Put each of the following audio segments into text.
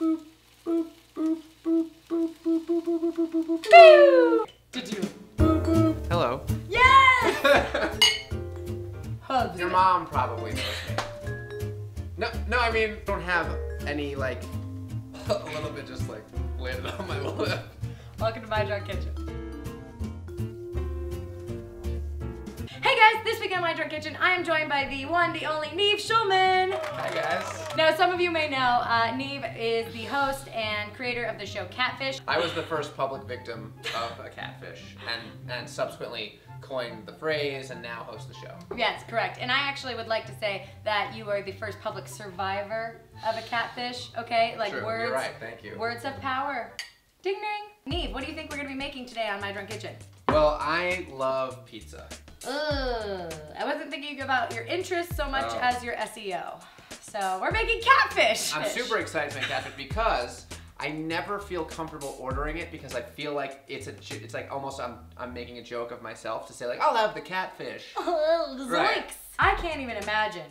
boop, boop, boop, boop, boop, boop, boop, boop, boop, boop, boop, boop. Did you? Boop, boop. Hello. Yes! Hugs. Your mom probably knows me. No, I mean, don't have any, like, a little bit just, like, landed on my lip. Welcome to My Drunk Kitchen. Hey guys, this week on My Drunk Kitchen, I am joined by the one, the only, Nev Schulman. Hi guys. Now, some of you may know, Nev is the host and creator of the show Catfish. I was the first public victim of a catfish and subsequently coined the phrase and now host the show. Yes, correct. And I actually would like to say that you are the first public survivor of a catfish, okay? Like true, words. You're right, thank you. Words of power. Ding ding. Nev, what do you think we're gonna be making today on My Drunk Kitchen? Well, I love pizza. Ugh, I wasn't thinking about your interests so much as your SEO. So we're making catfish. I'm super excited to make catfish because I never feel comfortable ordering it because I feel like it's like almost I'm making a joke of myself to say like I'll have the catfish. Oh, zoinks! Right. I can't even imagine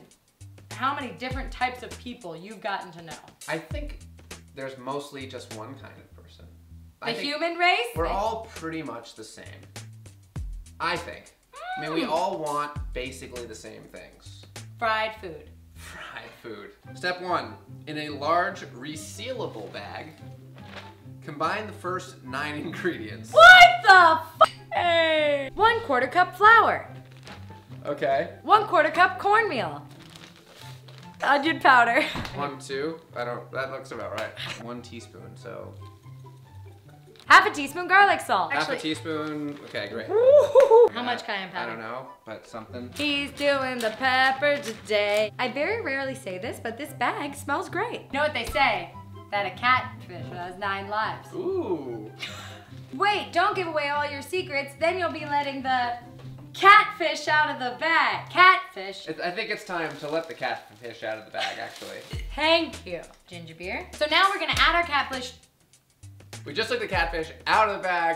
how many different types of people you've gotten to know. I think there's mostly just one kind of person. The human race? We're all pretty much the same. I think. I mean, we all want basically the same things. Fried food. Fried food. Step one, in a large resealable bag, combine the first 9 ingredients. What the f? Hey! 1/4 cup flour. Okay. 1/4 cup cornmeal. Onion powder. 1, 2, that looks about right. 1 teaspoon, so. Half a teaspoon garlic salt. Actually, half a teaspoon, okay, great. How much cayenne powder? I don't know, but something. He's doing the pepper today. I very rarely say this, but this bag smells great. You know what they say? That a catfish has 9 lives. Ooh. Wait, don't give away all your secrets, then you'll be letting the catfish out of the bag. Catfish. I think it's time to let the catfish out of the bag, actually. Thank you. Ginger beer. So now we're gonna add our catfish. We just took the catfish out of the bag,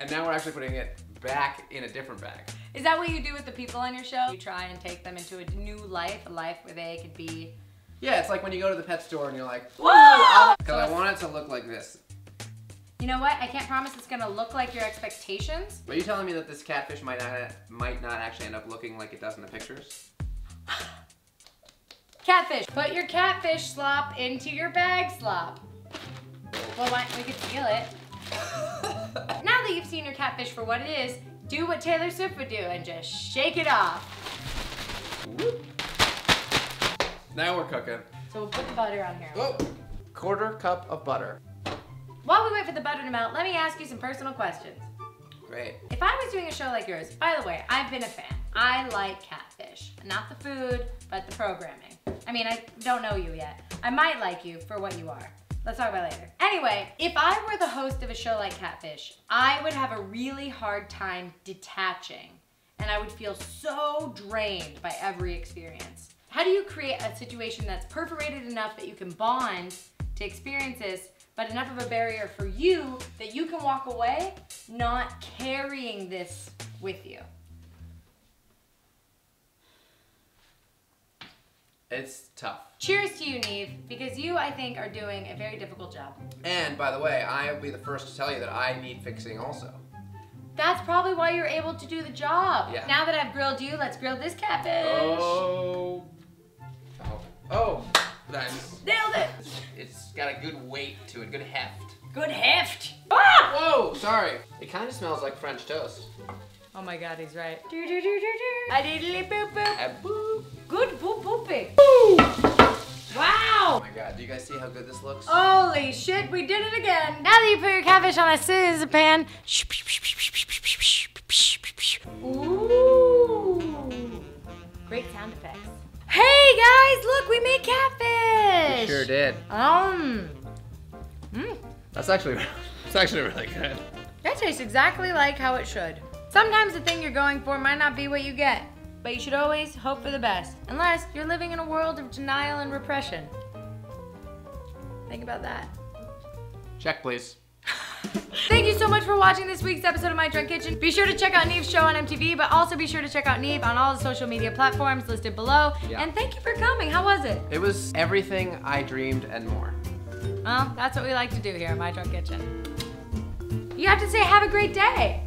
and now we're actually putting it back in a different bag. Is that what you do with the people on your show? You try and take them into a new life, a life where they could be... Yeah, it's like when you go to the pet store and you're like, whoa! Because I want it to look like this. You know what? I can't promise it's gonna look like your expectations. Are you telling me that this catfish might not actually end up looking like it does in the pictures? Catfish. Put your catfish slop into your bag slop. Well, we could feel it. Now that you've seen your catfish for what it is, do what Taylor Swift would do and just shake it off. Whoop. Now we're cooking. So we'll put the butter on here. Oh, 1/4 cup of butter. While we wait for the butter to melt, let me ask you some personal questions. Great. If I was doing a show like yours, by the way, I've been a fan. I like catfish. Not the food, but the programming. I mean, I don't know you yet. I might like you for what you are. Let's talk about it later. Anyway, if I were the host of a show like Catfish, I would have a really hard time detaching, and I would feel so drained by every experience. How do you create a situation that's perforated enough that you can bond to experiences, but enough of a barrier for you that you can walk away not carrying this with you? It's tough. Cheers to you, Nev, because you, I think, are doing a very difficult job. And, by the way, I will be the first to tell you that I need fixing also. That's probably why you're able to do the job. Yeah. Now that I've grilled you, let's grill this catfish. Oh, nice. Nailed it. It's got a good weight to it, good heft. Good heft. Ah! Whoa, sorry. It kind of smells like French toast. Oh my God, he's right. Do, do, do, do, do. A diddly boop boop. A boop. Good boop booping. Boop. Wow. Oh my God, do you guys see how good this looks? Holy shit, we did it again. Now that you put your catfish on a scissor pan. Ooh. Great sound effects. Hey guys, look, we made catfish. We sure did. That's actually really good. That tastes exactly like how it should. Sometimes the thing you're going for might not be what you get, but you should always hope for the best, unless you're living in a world of denial and repression. Think about that. Check, please. Thank you so much for watching this week's episode of My Drunk Kitchen. Be sure to check out Nev's show on MTV, but also be sure to check out Nev on all the social media platforms listed below. Yeah. And thank you for coming. How was it? It was everything I dreamed and more. Well, that's what we like to do here at My Drunk Kitchen. You have to say, have a great day.